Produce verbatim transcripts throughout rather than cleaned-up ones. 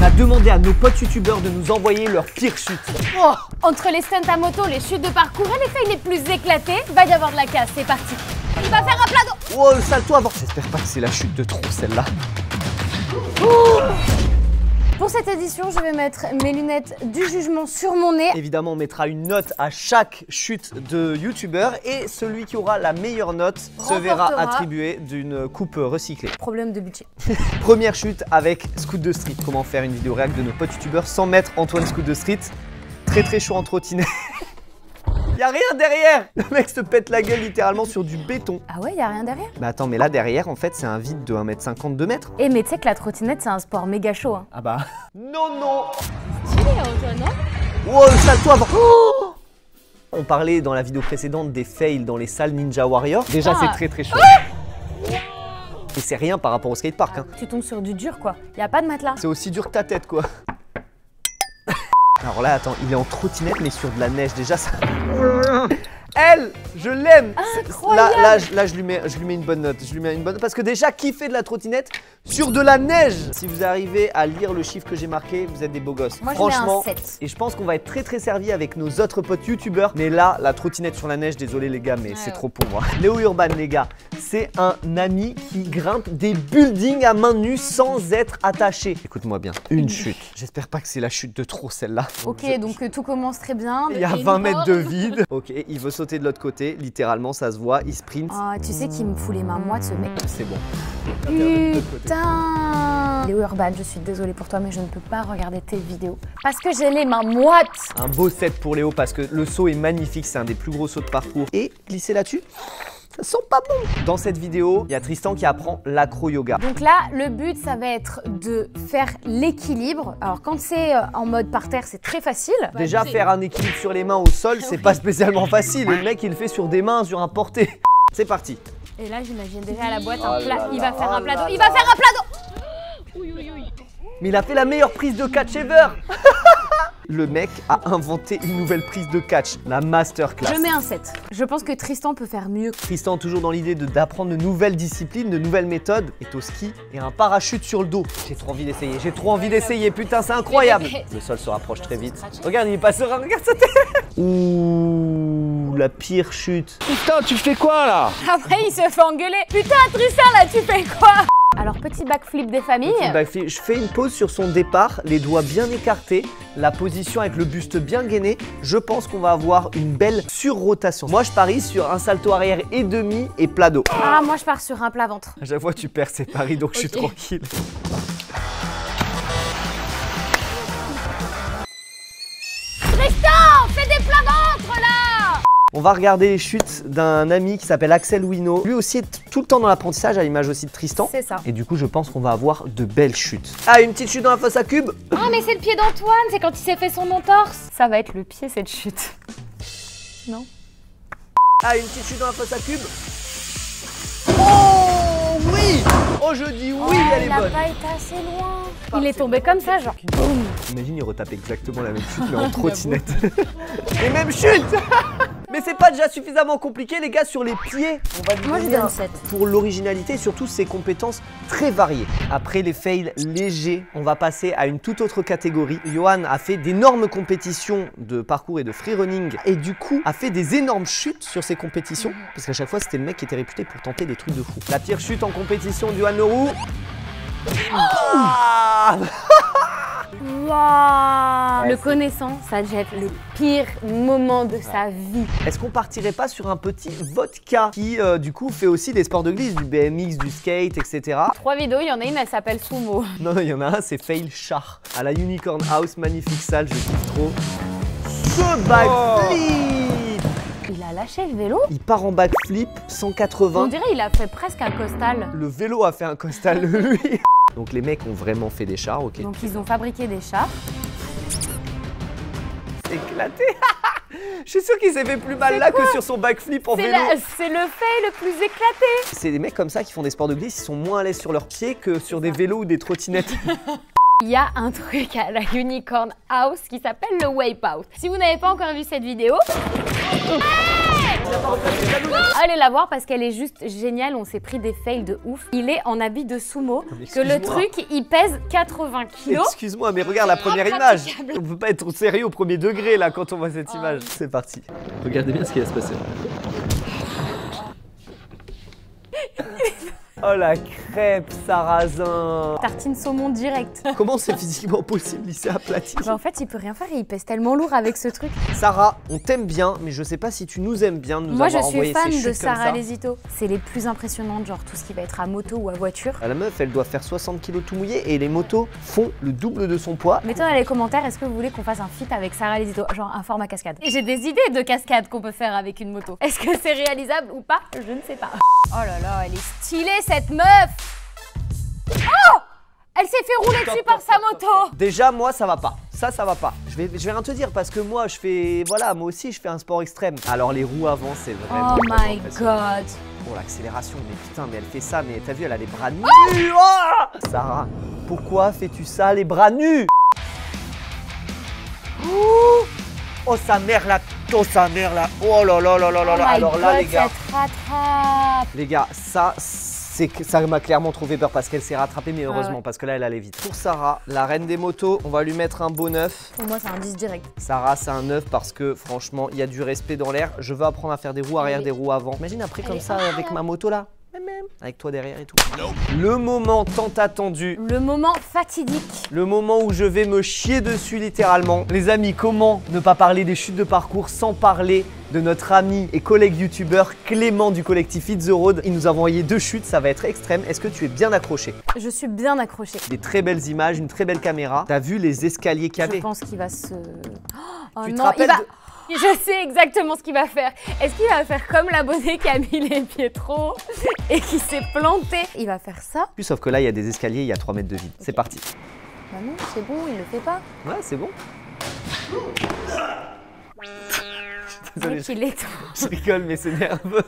On a demandé à nos potes youtubeurs de nous envoyer leurs pires chutes. Oh, entre les stunts à moto, les chutes de parcours et les failles les plus éclatées, va y avoir de la casse, c'est parti. Il va faire un plat d'eau. Oh, sale-toi avant. J'espère pas que c'est la chute de trop, celle-là. Oh. Pour cette édition, je vais mettre mes lunettes du jugement sur mon nez. Évidemment, on mettra une note à chaque chute de youtubeur et celui qui aura la meilleure note se verra attribuer d'une coupe recyclée. Problème de budget. Première chute avec Scoot two Street. Comment faire une vidéo réact de nos potes youtubeurs sans mettre Antoine Scoot two Street très très chaud en trottinette. Y'a rien derrière. Le mec se pète la gueule littéralement sur du béton. Ah ouais, y'a rien derrière. Bah attends, mais là derrière, en fait, c'est un vide de un mètre cinquante, deux mètres. Eh mais tu sais que la trottinette, c'est un sport méga chaud, hein. Ah bah... Non, non. C'est stylé, toi, non? Wow, sale-toi avant... Oh. On parlait dans la vidéo précédente des fails dans les salles Ninja Warrior. Déjà, ah. C'est très très chaud. Ah. Et c'est rien par rapport au skatepark, ah, hein. Tu tombes sur du dur, quoi. Y'a pas de matelas. C'est aussi dur que ta tête, quoi. Alors là, attends, il est en trottinette, mais sur de la neige, déjà ça... Elle, je l'aime. Là, là, là je, lui mets, je lui mets une bonne note, je lui mets une bonne note, parce que déjà, qui fait de la trottinette sur de la neige? Si vous arrivez à lire le chiffre que j'ai marqué, vous êtes des beaux gosses. Moi, franchement, je mets un sept. Et je pense qu'on va être très très servi avec nos autres potes youtubeurs. Mais là, la trottinette sur la neige, désolé les gars, mais ouais, c'est ouais. trop pour moi. Léo Urban, les gars, c'est un ami qui grimpe des buildings à main nue sans être attaché. Écoute-moi bien, une chute. J'espère pas que c'est la chute de trop, celle-là. Ok, je... donc euh, tout commence très bien. Il y a vingt mètres de vide. Ok, il veut sauter de l'autre côté, littéralement ça se voit, il sprint. Ah, tu sais qu'il me fout les mains moites ce mec. C'est bon. Putain. Léo Urban, je suis désolée pour toi mais je ne peux pas regarder tes vidéos parce que j'ai les mains moites. Un beau set pour Léo parce que le saut est magnifique, c'est un des plus gros sauts de parcours. Et glisser là-dessus, ça sent pas bon. Dans cette vidéo, il y a Tristan qui apprend l'acro-yoga. Donc là, le but, ça va être de faire l'équilibre. Alors quand c'est en mode par terre, c'est très facile. Déjà, faire un équilibre sur les mains au sol, c'est pas spécialement facile. Le mec, il le fait sur des mains, sur un porté. C'est parti. Et là, j'imagine déjà à la boîte, un plat. Il va faire un plat d'eau. Il va faire un plat d'eau. Mais il a fait la meilleure prise de catch ever. Le mec a inventé une nouvelle prise de catch, la masterclass. Je mets un sept. Je pense que Tristan peut faire mieux. Tristan, toujours dans l'idée d'apprendre de, de nouvelles disciplines, de nouvelles méthodes, est au ski et un parachute sur le dos. J'ai trop envie d'essayer, j'ai trop envie d'essayer, putain, c'est incroyable. Le sol se rapproche très vite. Regarde, il est pas serein, regarde sa tête. Ouh, la pire chute. Putain, tu fais quoi là? Après, il se fait engueuler. Putain, Tristan, là, tu fais quoi? Alors, petit backflip des familles. Petit backflip. Je fais une pause sur son départ, les doigts bien écartés, la position avec le buste bien gainé. Je pense qu'on va avoir une belle surrotation. Moi, je parie sur un salto arrière et demi et plat dos. Ah, moi, je pars sur un plat ventre. J'avoue, tu perds ces paris, donc okay. Je suis tranquille. Tristan, fais des plats ventres, là! On va regarder les chutes d'un ami qui s'appelle Axel Wino. Lui aussi est tout le temps dans l'apprentissage, à l'image aussi de Tristan. C'est ça. Et du coup, je pense qu'on va avoir de belles chutes. Ah, une petite chute dans la fosse à cube. Ah, mais c'est le pied d'Antoine, c'est quand il s'est fait son entorse. Ça va être le pied, cette chute. Non? Ah, une petite chute dans la fosse à cube. Oh, oui. Oh, je dis oui, oh, elle est bonne. Il n'a pas été assez loin. Il est tombé comme ça, genre. Boum. Imagine, il retape exactement la même chute, mais en trottinette. Les mêmes chutes. Mais c'est pas déjà suffisamment compliqué, les gars, sur les pieds. On va Moi, je donne sept. Pour l'originalité et surtout ses compétences très variées. Après les fails légers, on va passer à une toute autre catégorie. Johan a fait d'énormes compétitions de parcours et de freerunning et du coup a fait des énormes chutes sur ses compétitions parce qu'à chaque fois, c'était le mec qui était réputé pour tenter des trucs de fou. La pire chute en compétition du Hanoru. Oh. Waouh, ouais, le connaissant, ça jette le pire moment de ouais. sa vie. Est-ce qu'on partirait pas sur un petit vodka qui, euh, du coup, fait aussi des sports de glisse, du B M X, du skate, et cetera. Trois vidéos, il y en a une, elle s'appelle Sumo. Non, il y en a un, c'est Fail Char. À la Unicorn House, magnifique salle, je kiffe trop. Ce backflip! Il a lâché le vélo. Il part en backflip, cent quatre-vingts. On dirait qu'il a fait presque un costal. Le vélo a fait un costal, lui. Donc les mecs ont vraiment fait des chars, ok. Donc ils ont fabriqué des chars. C'est éclaté. Je suis sûr qu'il s'est fait plus mal là que sur son backflip en vélo. C'est le fait le plus éclaté. C'est des mecs comme ça qui font des sports de glisse, ils sont moins à l'aise sur leurs pieds que sur des vélos ou des trottinettes. Il y a un truc à la Unicorn House qui s'appelle le Wipeout. Si vous n'avez pas encore vu cette vidéo... Hey, Allez la voir parce qu'elle est juste géniale, on s'est pris des fails de ouf. Il est en habit de sumo, que le truc il pèse quatre-vingts kilos. Excuse-moi mais regarde la première image. On peut pas être sérieux au premier degré là quand on voit cette image. C'est parti. Regardez bien ce qui va se passer. Oh la crêpe, sarrasin! Tartine saumon direct. Comment c'est physiquement possible, il s'est aplati? Bah en fait, il peut rien faire et il pèse tellement lourd avec ce truc. Sarah, on t'aime bien, mais je sais pas si tu nous aimes bien de nous Moi, avoir envoyé ces Moi, je suis fan de Sarah Lézito. C'est les plus impressionnantes, genre tout ce qui va être à moto ou à voiture. À la meuf, elle doit faire soixante kilos tout mouillé et les motos font le double de son poids. Mettez dans les commentaires, est-ce que vous voulez qu'on fasse un feat avec Sarah Lézito? Genre un format cascade. Et j'ai des idées de cascade qu'on peut faire avec une moto. Est-ce que c'est réalisable ou pas? Je ne sais pas. Oh là là, elle est stylée cette meuf! Oh! Elle s'est fait rouler dessus par sa moto! Déjà, moi, ça va pas. Ça, ça va pas. Je vais, je vais rien te dire parce que moi, je fais. Voilà, moi aussi, je fais un sport extrême. Alors, les roues avant, c'est vraiment. Oh my god! Oh, l'accélération, mais putain, mais elle fait ça, mais t'as vu, elle a les bras nus! Oh oh Sarah, pourquoi fais-tu ça, les bras nus? Oh, oh sa mère, la. Oh sa mère, là. Oh là là là là là là. Alors god, là, les gars. Les gars, ça, ça m'a clairement trop fait peur parce qu'elle s'est rattrapée, mais heureusement, ah ouais. Parce que là, elle allait vite. Pour Sarah, la reine des motos, on va lui mettre un beau neuf. Pour moi, c'est un dix direct. Sarah, c'est un neuf parce que franchement, il y a du respect dans l'air. Je veux apprendre à faire des roues arrière, oui. Des roues avant. Imagine après comme Allez. ça, avec ah ma moto là. Même, même. Avec toi derrière et tout. Le moment tant attendu. Le moment fatidique. Le moment où je vais me chier dessus littéralement. Les amis, comment ne pas parler des chutes de parcours sans parler de notre ami et collègue youtubeur Clément du collectif Hit The Road. Il nous a envoyé deux chutes, ça va être extrême. Est-ce que tu es bien accroché? Je suis bien accroché. Des très belles images, une très belle caméra. T'as vu les escaliers qu'il y avait? Je pense qu'il va se... Oh, tu non, te rappelles il va... de... Je sais exactement ce qu'il va faire. Est-ce qu'il va faire comme l'abonné qui a mis les pieds trop et qui s'est planté? Il va faire ça. Puis, sauf que là, il y a des escaliers, il y a trois mètres de vide. Okay. C'est parti. Bah non, c'est bon, il le fait pas. Ouais, c'est bon. Désolé, je... Il est je rigole, mais c'est nerveux.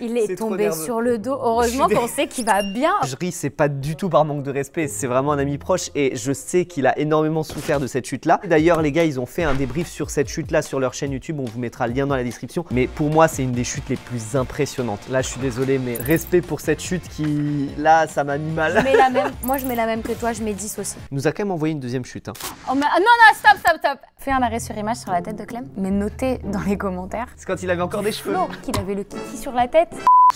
Il est, est tombé sur le dos. Heureusement qu'on sait qu'il va bien. Je ris, c'est pas du tout par manque de respect. C'est vraiment un ami proche et je sais qu'il a énormément souffert de cette chute-là. D'ailleurs, les gars, ils ont fait un débrief sur cette chute-là sur leur chaîne YouTube. On vous mettra le lien dans la description. Mais pour moi, c'est une des chutes les plus impressionnantes. Là, je suis désolé, mais respect pour cette chute qui, là, ça m'a mis mal. Je mets la même. Moi, je mets la même que toi. Je mets dix aussi. Il nous a quand même envoyé une deuxième chute. Hein. Oh, mais... Non, non, stop, stop, stop. Fais un arrêt sur image sur la tête de Clem. Mais notez dans les commentaires. C'est quand il avait encore des cheveux. Non, qu'il avait le kiki sur la tête.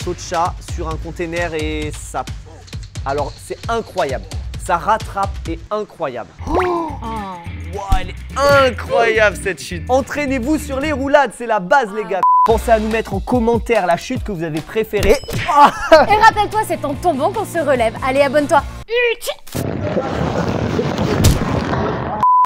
Saut de chat sur un container et ça... Alors, c'est incroyable. Ça rattrape et incroyable. Oh wow, elle est incroyable cette chute. Entraînez-vous sur les roulades, c'est la base ah. les gars. Pensez à nous mettre en commentaire la chute que vous avez préférée. Et rappelle-toi, c'est en tombant qu'on se relève. Allez, abonne-toi.